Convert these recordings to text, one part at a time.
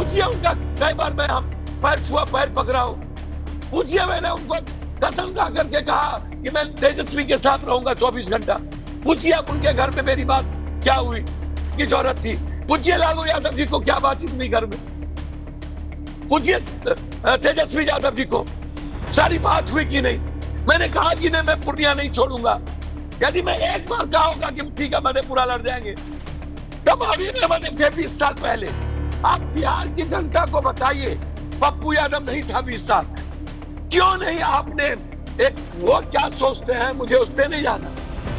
पूछिए उनका कई बार मैं हम पैर छुआ पैर पकड़ा हूँ। पूछिए मैंने उनको कसम खा करके कहा कि मैं तेजस्वी के साथ रहूंगा 24 घंटा। पूछिए आप उनके घर में मेरी बात क्या हुई, की जरूरत थी। पूछिए लालू यादव जी को क्या बातचीत हुई घर में। पूछिए तेजस्वी यादव जी को सारी बात हुई कि नहीं। मैंने कहा कि नहीं, मैं पूर्णिया नहीं छोड़ूंगा। यदि मैं एक बार कहा होगा कि ठीक है मधेपुरा लड़ जाएंगे, तब अभी मैंने 20 साल पहले आप बिहार की जनता को बताइए, पप्पू यादव नहीं था 20 साल। क्यों नहीं आपने एक वो क्या सोचते हैं, मुझे उसमें नहीं जाना।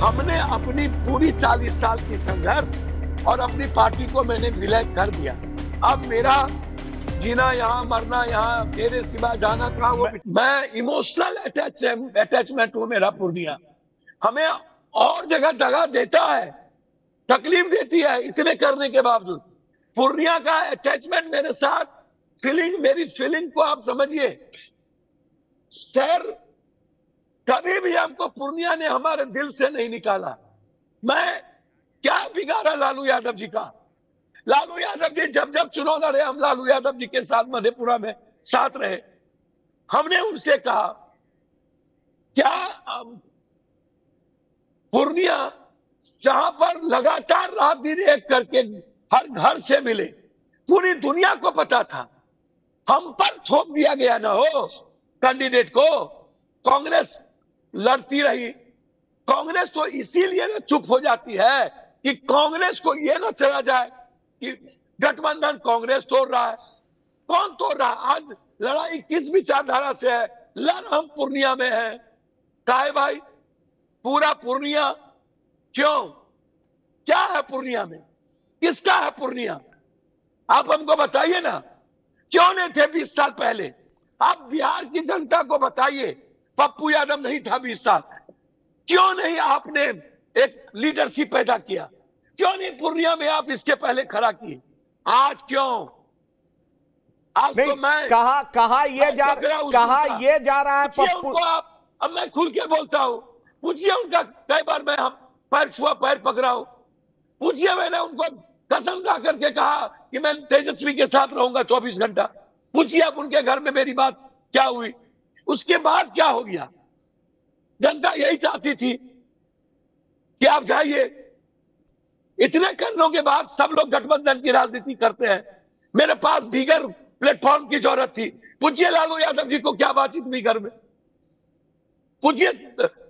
हमने अपनी पूरी 40 साल की संघर्ष और अपनी पार्टी को मैंने विलय कर दिया। अब मेरा जीना यहाँ, मरना यहाँ, मेरे सिवा जाना कहाँ। वो मैं इमोशनल अटैचमेंट हूँ मेरा पूर्णिया। हमें और जगह दगा देता है, तकलीफ देती है। इतने करने के बावजूद पूर्णिया का अटैचमेंट मेरे साथ, फीलिंग, मेरी फीलिंग को आप समझिए। सर कभी भी हमको पूर्णिया ने हमारे दिल से नहीं निकाला। मैं क्या बिगाड़ा लालू यादव जी का। लालू यादव जी जब जब चुनाव लड़े, हम लालू यादव जी के साथ मधेपुरा में साथ रहे। हमने उनसे कहा क्या पूर्णिया जहां पर लगातार रात दिन एक करके हर घर से मिले, पूरी दुनिया को पता था, हम पर थोप दिया गया ना हो कैंडिडेट को। कांग्रेस लड़ती रही। कांग्रेस तो इसीलिए ना चुप हो जाती है कि कांग्रेस को ये ना चला जाए कि गठबंधन कांग्रेस तोड़ रहा है। कौन तोड़ रहा है? आज लड़ाई किस विचारधारा से है? लड़ हम पूर्णिया में है। काहे भाई पूरा पूर्णिया क्यों? क्या है पूर्णिया में? किसका है पूर्णिया? आप हमको बताइए ना। क्यों नहीं थे 20 साल पहले? आप बिहार की जनता को बताइए, पप्पू यादव नहीं था 20 साल। क्यों नहीं आपने एक लीडरशिप पैदा किया? क्यों नहीं पूर्णिया में आप इसके पहले खड़ा किए? आज क्यों? आज तो मैं कहा ये जा रहा है पप्पू। अब मैं खुल के बोलता हूँ, पूछिए उनका कई बार मैं हम पैर छुआ पैर पकड़ा हूं। पूछिए मैंने उनको कसम खा करके कहा कि मैं तेजस्वी के साथ रहूंगा 24 घंटा। पूछिए आप उनके घर में मेरी बात क्या हुई। उसके बाद क्या हो गया? जनता यही चाहती थी कि आप जाइए। इतने करने के बाद सब लोग गठबंधन की राजनीति करते हैं। मेरे पास बिगर प्लेटफॉर्म की जरूरत थी। पूछिए लालू यादव जी को क्या बातचीत हुई घर में। पूछिए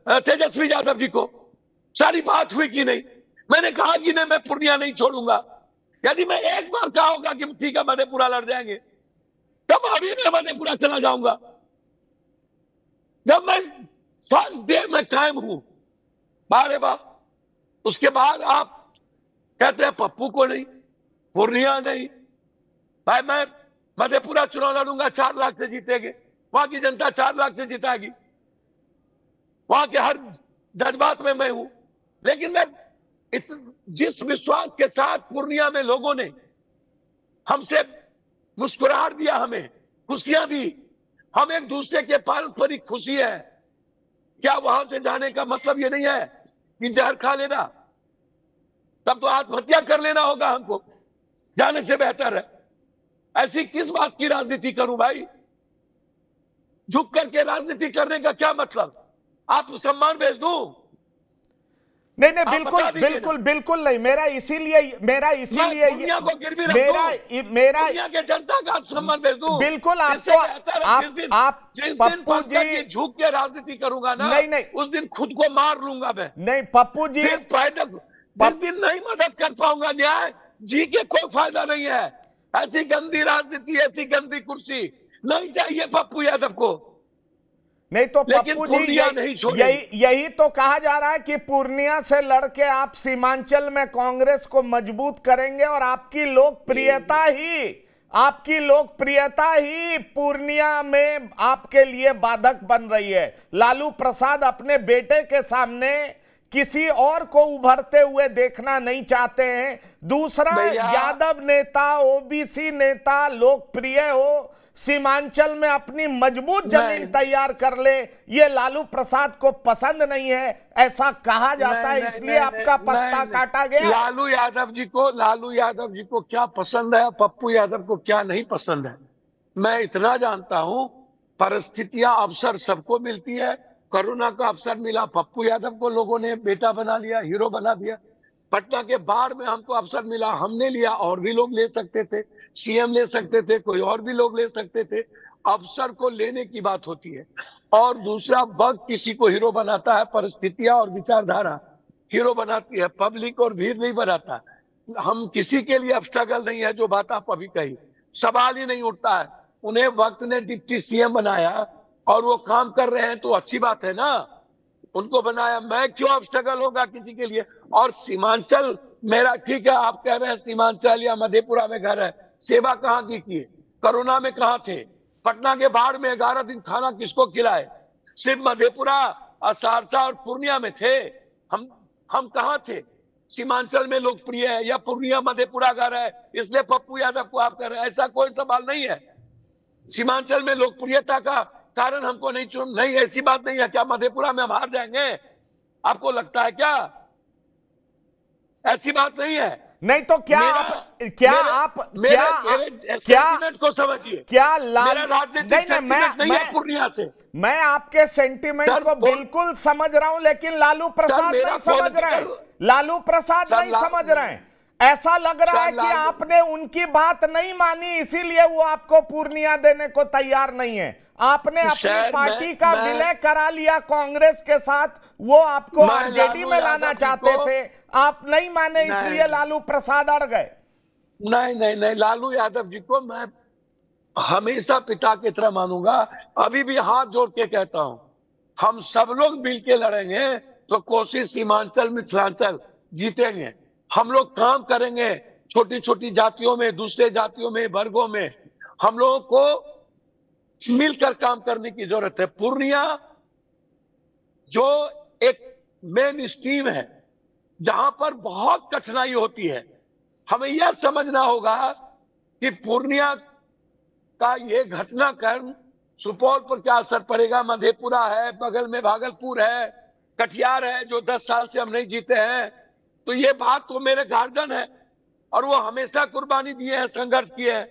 तेजस्वी यादव जी को सारी बात हुई कि नहीं। मैंने कहा कि नहीं, मैं पूर्णिया नहीं छोड़ूंगा। यदि मैं एक बार कहा होगा कि ठीक है मधेपुरा लड़ जाएंगे, तब अभी मैं मधेपुरा चला जाऊंगा। जब मैं फर्स्ट डे में कायम हूं, बारे बाप। उसके बाद आप कहते हैं पप्पू को नहीं, पूर्णिया नहीं। भाई मैं मधेपुरा चुनाव लड़ूंगा, 4 लाख से जीतेंगे। वहां की जनता 4 लाख से जिताएगी। वहां के हर जज्बात में मैं हूं। लेकिन मैं जिस विश्वास के साथ पूर्णिया में लोगों ने हमसे मुस्कुराहट दिया, हमें खुशियां दी, हम एक दूसरे के पारंपरिक खुशी है। क्या वहां से जाने का मतलब ये नहीं है कि जहर खा लेना, तब तो आत्महत्या कर लेना होगा हमको। जाने से बेहतर है। ऐसी किस बात की राजनीति करूं भाई? झुक करके राजनीति करने का क्या मतलब? आप सम्मान भेज दूं? नहीं नहीं, बिल्कुल बिल्कुल बिल्कुल नहीं। मेरा इसीलिए के जनता का आप सम्मान भेज दूं? बिल्कुल आपको पप्पू जी झुक के राजनीति करूंगा ना, नहीं उस दिन खुद को मार लूंगा मैं। नहीं पप्पू जी, जिस दिन नहीं मदद कर पाऊंगा न्याय जी के, कोई फायदा नहीं है। ऐसी गंदी राजनीति, ऐसी गंदी कुर्सी नहीं चाहिए पप्पू यादव को। नहीं तो पप्पू जी यही तो कहा जा रहा है कि पूर्णिया से लड़के आप सीमांचल में कांग्रेस को मजबूत करेंगे और आपकी लोकप्रियता ही पूर्णिया में आपके लिए बाधक बन रही है। लालू प्रसाद अपने बेटे के सामने किसी और को उभरते हुए देखना नहीं चाहते हैं। दूसरा, यादव नेता ओबीसी नेता लोकप्रिय हो, सीमांचल में अपनी मजबूत जमीन तैयार कर ले, ये लालू प्रसाद को पसंद नहीं है, ऐसा कहा जाता है, इसलिए आपका पत्ता काटा गया। लालू यादव जी को क्या पसंद है, पप्पू यादव को क्या नहीं पसंद है, मैं इतना जानता हूं। परिस्थितियां, अवसर सबको मिलती है। कोरोना का अवसर मिला, पप्पू यादव को लोगों ने बेटा बना लिया, हीरो बना दिया। पटना के बाढ़ में हमको अवसर मिला, हमने लिया, और भी लोग ले सकते थे, सीएम ले सकते थे, कोई और भी लोग ले सकते थे। अवसर को लेने की बात होती है। और दूसरा, वक्त किसी को हीरो बनाता है, परिस्थितियां और विचारधारा हीरो बनाती है, पब्लिक और भीड़ नहीं बनाता। हम किसी के लिए ऑब्स्टेकल नहीं है, जो बात आप अभी कही, सवाल ही नहीं उठता है। उन्हें वक्त ने डिप्टी सीएम बनाया और वो काम कर रहे हैं, तो अच्छी बात है ना, उनको बनाया। मैं क्यों ऑब्स्टेकल होगा किसी के लिए। और सीमांचल मेरा, ठीक है, आप कह रहे हैं सीमांचल या मधेपुरा में घर है, सेवा कहाँ की किए, कोरोना में कहाँ थे, पटना के बाढ़ में 11 दिन खाना किसको खिलाए, सिर्फ मधेपुरा और सहरसा और पूर्णिया में थे। हम कहाँ थे, सीमांचल में लोकप्रिय है या पूर्णिया मधेपुरा घर है इसलिए पप्पू यादव को आप कह रहे हैं, ऐसा कोई सवाल नहीं है। सीमांचल में लोकप्रियता का कारण हमको नहीं चुन, नहीं, ऐसी बात नहीं है। क्या मधेपुरा में हम हार जाएंगे, आपको लगता है क्या, ऐसी बात नहीं है। नहीं तो क्या आप को समझिए, क्या राजनीतिक पूर्णिया से मैं आपके सेंटीमेंट को बिल्कुल समझ रहा हूं, लेकिन लालू प्रसाद नहीं समझ रहे हैं, ऐसा लग रहा है कि आपने उनकी बात नहीं मानी, इसीलिए वो आपको पूर्णिया देने को तैयार नहीं है। आपने अपनी पार्टी का विलय करा लिया कांग्रेस के साथ, वो आपको आरजेडी में लाना चाहते थे, आप नहीं माने, इसलिए लालू प्रसाद अड़ गए। नहीं नहीं नहीं, लालू यादव जी को मैं हमेशा पिता की तरह मानूंगा। अभी भी हाथ जोड़ के कहता हूं, हम सब लोग मिल के लड़ेंगे तो कोशिश सीमांचल मिथिलांचल जीतेंगे। हम लोग काम करेंगे, छोटी छोटी जातियों में, दूसरे जातियों में, वर्गों में, हम लोगों को मिलकर काम करने की जरूरत है। पूर्णिया जो एक मेन स्ट्रीम है, जहां पर बहुत कठिनाई होती है, हमें यह समझना होगा कि पूर्णिया का ये घटनाक्रम सुपौल पर क्या असर पड़ेगा। मधेपुरा है, बगल में भागलपुर है, कटिहार है, जो 10 साल से हम नहीं जीते हैं। तो ये बात तो मेरे गार्जियन है और वो हमेशा कुर्बानी दिए हैं, संघर्ष किए हैं,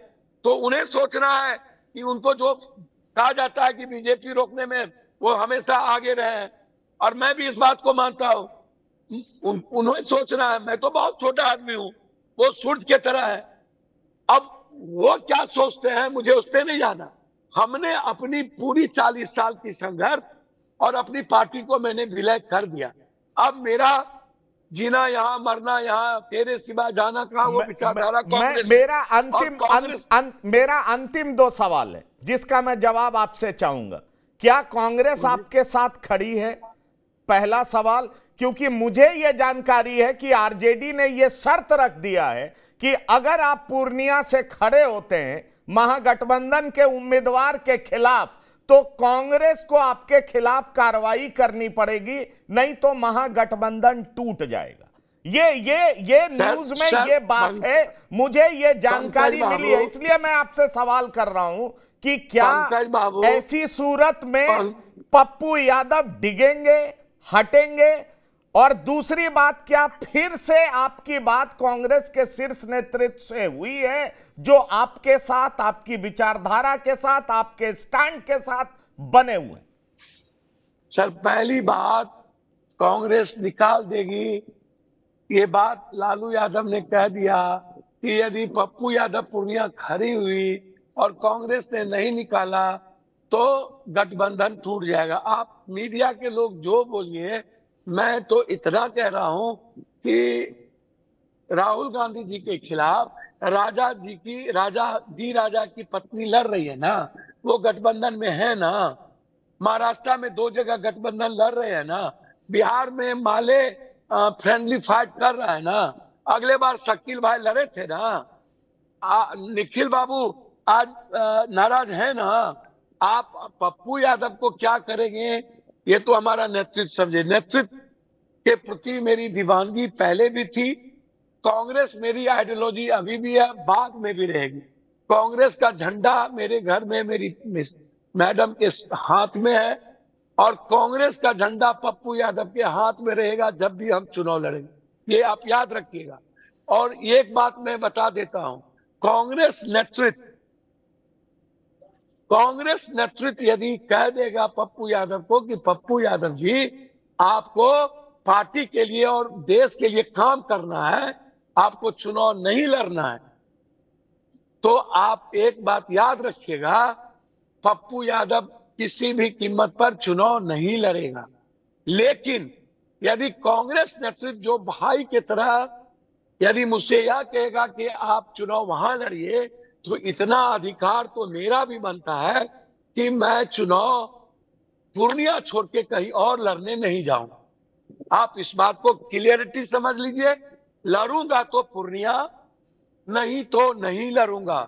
तो उन्हें सोचना है कि उनको जो कहा जाता है कि बीजेपी रोकने में वो हमेशा आगे रहे हैं, और मैं भी इस बात को मानता हूं। उन्हें सोचना है, मैं तो बहुत छोटा आदमी हूं, वो सूरज की तरह है, अब वो क्या सोचते हैं मुझे उस पर नहीं जाना। हमने अपनी पूरी 40 साल की संघर्ष और अपनी पार्टी को मैंने विलय कर दिया। अब मेरा जीना यहाँ, मरना यहाँ, तेरे सिवा जाना कहाँ, वो विचारधारा कांग्रेस। मेरा अंतिम 2 सवाल है जिसका मैं जवाब आपसे चाहूंगा। क्या कांग्रेस आपके साथ खड़ी है, पहला सवाल, क्योंकि मुझे ये जानकारी है कि आरजेडी ने ये शर्त रख दिया है कि अगर आप पूर्णिया से खड़े होते हैं महागठबंधन के उम्मीदवार के खिलाफ, तो कांग्रेस को आपके खिलाफ कार्रवाई करनी पड़ेगी, नहीं तो महागठबंधन टूट जाएगा। ये न्यूज में ये बात है, मुझे ये जानकारी मिली है, इसलिए मैं आपसे सवाल कर रहा हूं कि क्या ऐसी सूरत में पप्पू यादव डिगेंगे, हटेंगे? और दूसरी बात, क्या फिर से आपकी बात कांग्रेस के शीर्ष नेतृत्व से हुई है, जो आपके साथ, आपकी विचारधारा के साथ, आपके स्टैंड के साथ बने हुए? सर, पहली बात, कांग्रेस निकाल देगी, ये बात लालू यादव ने कह दिया कि यदि पप्पू यादव पूर्णिया खड़ी हुई और कांग्रेस ने नहीं निकाला तो गठबंधन टूट जाएगा। आप मीडिया के लोग जो बोलिए, मैं तो इतना कह रहा हूं कि राहुल गांधी जी के खिलाफ राजा दी राजा की पत्नी लड़ रही है ना, वो गठबंधन में है ना। महाराष्ट्र में 2 जगह गठबंधन लड़ रहे हैं ना, बिहार में माले फ्रेंडली फाइट कर रहा है ना। अगले बार शकील भाई लड़े थे ना, निखिल बाबू आज नाराज है ना। आप पप्पू यादव को क्या करेंगे, ये तो हमारा नेतृत्व समझे। नेतृत्व के प्रति मेरी दीवानगी पहले भी थी, कांग्रेस मेरी आइडियोलॉजी अभी भी है, बाद में भी रहेगी। कांग्रेस का झंडा मेरे घर में मेरी मैडम के हाथ में है और कांग्रेस का झंडा पप्पू यादव के हाथ में रहेगा जब भी हम चुनाव लड़ेंगे, ये आप याद रखिएगा। और एक बात मैं बता देता हूं, कांग्रेस नेतृत्व यदि कह देगा पप्पू यादव को कि पप्पू यादव जी आपको पार्टी के लिए और देश के लिए काम करना है, आपको चुनाव नहीं लड़ना है, तो आप एक बात याद रखिएगा, पप्पू यादव किसी भी कीमत पर चुनाव नहीं लड़ेगा। लेकिन यदि कांग्रेस नेतृत्व जो भाई के तरह यदि मुझसे यह कहेगा कि आप चुनाव वहां लड़िए, तो इतना अधिकार तो मेरा भी बनता है कि मैं चुनाव पूर्णिया छोड़ के कहीं और लड़ने नहीं जाऊंगा। आप इस बात को क्लियरिटी समझ लीजिए, लड़ूंगा तो पूर्णिया, नहीं तो नहीं लड़ूंगा।